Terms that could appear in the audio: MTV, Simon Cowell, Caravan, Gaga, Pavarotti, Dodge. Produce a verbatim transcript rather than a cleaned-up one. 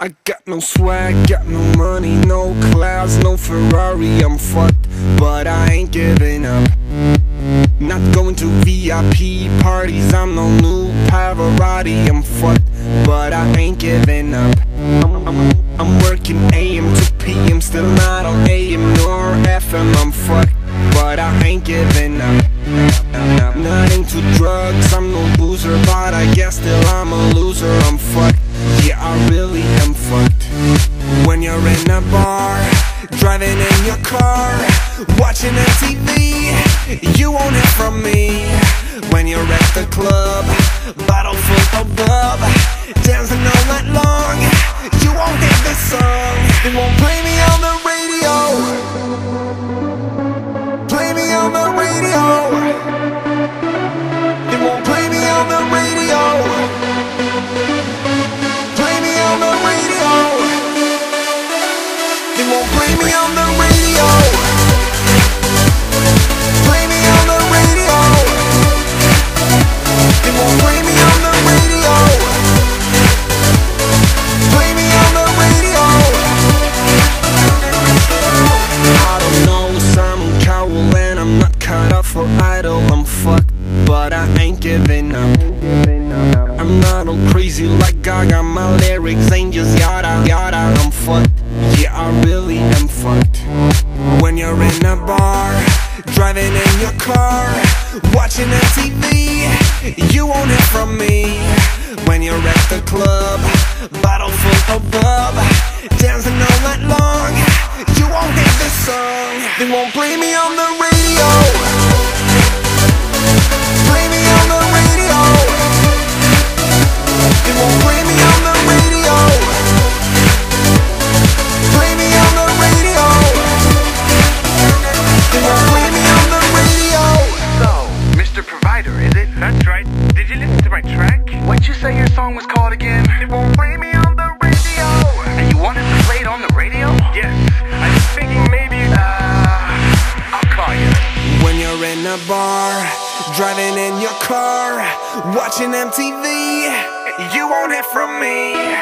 I got no swag, got no money, no clouds, no Ferrari. I'm fucked, but I ain't giving up. Not going to V I P parties, I'm no new Pavarotti. I'm fucked, but I ain't giving up. I'm, I'm, I'm working A M to P M, still not on A M nor F M. I'm fucked, but I ain't giving up. Not into drugs, I'm no loser, but I guess still I'm a loser. I'm fucked, yeah, I really am fucked. When you're in a bar, driving in your car, watching M T V, you want it from me. When you're at the club, bottle full of bub, dancing all night long, you won't get this song. They won't play me on the radio, play me on the radio. They won't play me on the radio. Play me on the radio. Play me on the radio. They won't play me on the radio. Play me on the radio. I don't know, Simon Cowell, and I'm not cut out for idol. I'm fucked, but I ain't giving up. I'm not all crazy like Gaga, my lyrics ain't just yada yada. I'm fucked, yeah, I really am fucked. When you're in a bar, driving in your car, watching M T V, you want it from me. When you're at the club, bottle full of bub, dancing all night long, you won't get this song. They won't play me on the radio. That's right. Did you listen to my track? What'd you say your song was called again? It won't play me on the radio. And you wanted to play it on the radio? Yes. I was thinking maybe, uh, I'll call you. When you're in a bar, driving in your car, watching M T V, you won't hear from me.